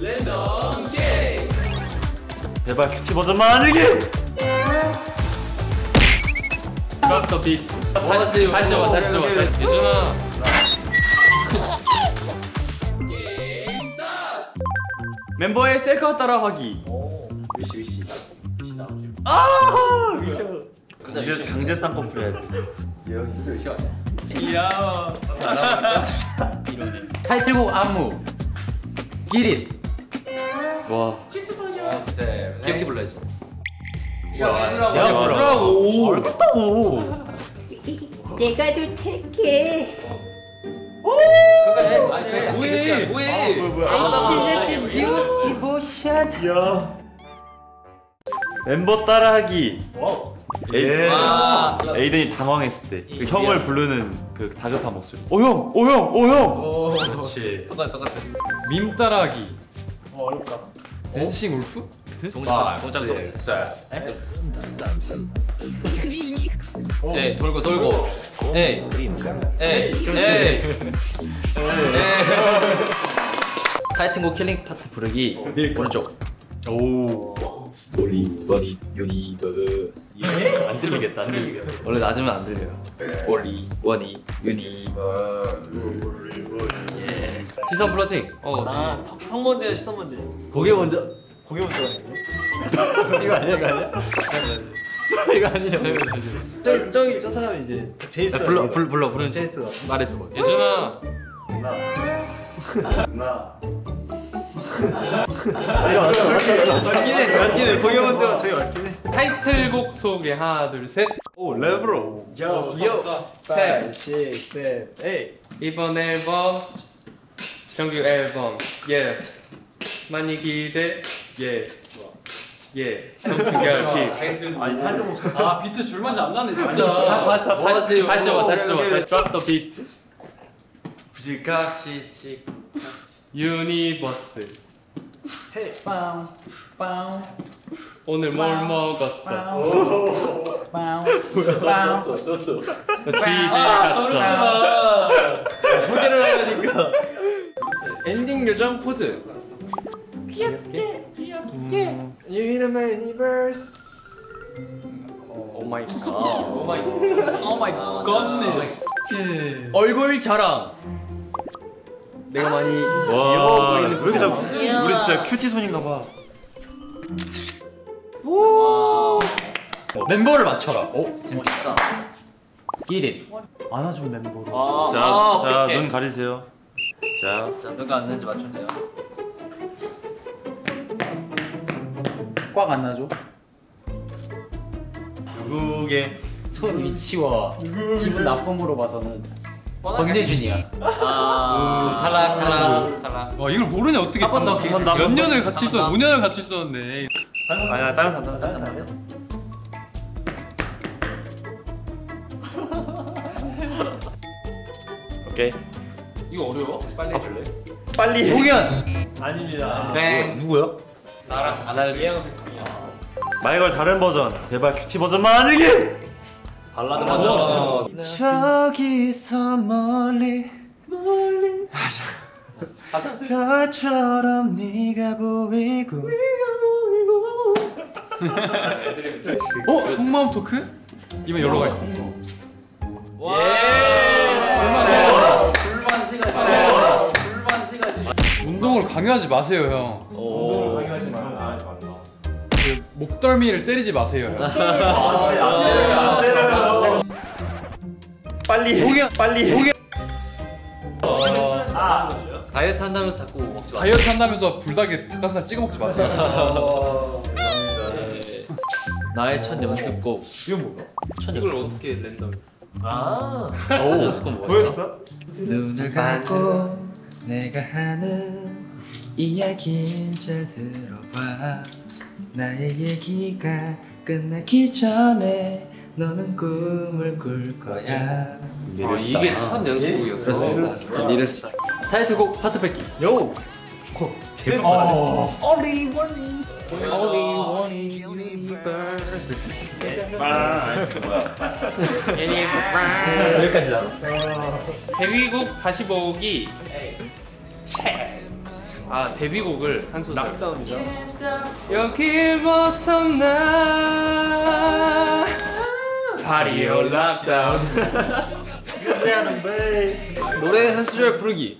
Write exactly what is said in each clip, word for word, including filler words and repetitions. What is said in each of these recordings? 랜덤 게임. 제발 큐티 버전만 아니기. Drop the beat. 다시 다시 다시 와 다시 와. 예준아. 게임 스타트. 멤버의 셀카 따라하기. 오. 위시 위시. 위시다. 아 위시. 근데 강제 쌍꺼풀 해야 돼. 여기 진짜 위시 아니야? 이야. 타이틀곡 안무. 기린. 좋아. 큐티 버전. 귀엽게 불러야지. 야 뭐라고? 어렵다고. 내가 도착해. 오. 그러니까 뭐해? 뭐해? I see the new emotion. 야. 멤버 따라하기. 에이. 에이든이 당황했을 때 그 형을 부르는 그 다급한 목소리. 오 형, 오 형, 오 형. 그렇지. 똑같아, 똑같아. 밈 따라하기. 어 어렵다. 댄싱 울프? 동작 동작도 있어요. 네 돌고 돌고. 에이 에이 에이. 타이틀곡 킬링 파트 부르기 오른쪽. 오. 올리버리 유니버스. 안 들리겠다. 안 들리겠어. 원래 낮으면 안 들려요. 올리버리 유니버스. 시선 플러팅. 어. 턱 먼저 시선 먼저. 고개 먼저. 고개 먼저 가는 이거 아니야? 이거 아니야? 이거 아니야? 저기 저기 저 사람이 이제 제이스 불러 불러 불러 부르는 제이스 말해줘. 예준아. 나. 이거 맞긴 해 맞긴 해. 고개 먼저 저기 맞긴 해. 타이틀곡 소개 하나 둘 셋. 오 랩으로. 요 요. 칠, 칠, 팔, 칠, 팔, 칠, 팔, 이번 앨범 정규 앨범 예 많이 기대. 예, 예, 정준결 핏. 아니 타이틀곡. 아 비트 줄 맛이 안 나네 진짜. 다시 다시 다시 와 다시 와. Drop the beat. 부지각지 찍. 유니버스. 빵 빵. 오늘 뭘 먹었어? 빵. 뭐야 썼어 썼어. 지지 갔어. 소개를 하니까. 엔딩 요정 포즈. 귀엽게. 음. You're in my universe. Oh my god. Oh my god. Oh my god. 얼굴 자랑. 내가 많이 귀여워 보이는. 왜 이렇게 잘 우리 진짜 큐티 손인가 봐. 오. 멤버를 맞춰라. 오, 재밌다. 기린. 안아준 멤버를. 자, 자, 눈 가리세요. 자. 자, 누가 앉는지 맞추세요. 꽉 안 나죠? 누구의 손 위치와 기분 나쁨으로 봐서는 권대준이야. 아, 탈락, 탈락, 탈락. 와 이걸 모르네 어떻게? 한 번 더 몇 번 년을 같이 있었, 오 년을 같이 있었네. 아니야 다른 사람, 다른 사람. 오케이. 이거 어려워? 빨리 해줄래? 빨리. 공연. 아닙니다. 네. 누구야? 나랑 안할 예약 백승이야. 마이걸 다른 버전. 제발 큐티 버전만 아니기. 발라드 버전. 저기서 멀리 멀리 별처럼 네가 보이고. 어? 속마음 토크? 이번 열로 가있어. 와. 얼마나 불만 세 가지. 불만 세 가지. 운동을 강요하지 마세요, 형. 목덜미를 때리지 마세요. 빨리 공연 빨리 공연. 다이어트 한다면서 자꾸 먹지 마세요. 다이어트 한다면서 불닭에 닭가슴살 찍어 먹지 마세요. 나의 첫 연습곡. 이건 뭐야? 이걸 어떻게 랜덤? 아. 오. 연습곡 뭐야? 보였어? 눈을 감고 내가 하는 이야기 잘 들어봐. 나의 얘기가 끝나기 전에 너는 꿈을 꿀 거야. 아, 이게 첫 연습곡이었어. 니레스 타이틀곡 파트 뺏기. 요! 코. 제일 많아. Only one. Only one. Universe. Universe. 여기까지다. 데뷔곡 다시 보기. 책. 아 데뷔곡을 한 소절. 락다운이죠. 여길 벗어나 파리 올 락다운. 노래 한 소절 부르기.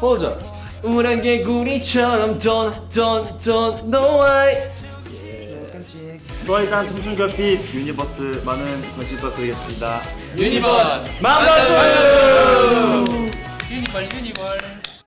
오 절. 우울한 개구리처럼 돈 돈 돈 노아이. 너에 대한 통중결핍 유니버스 많은 관심 부탁드리겠습니다. 유니버스 만나요. 유니벌 유니벌.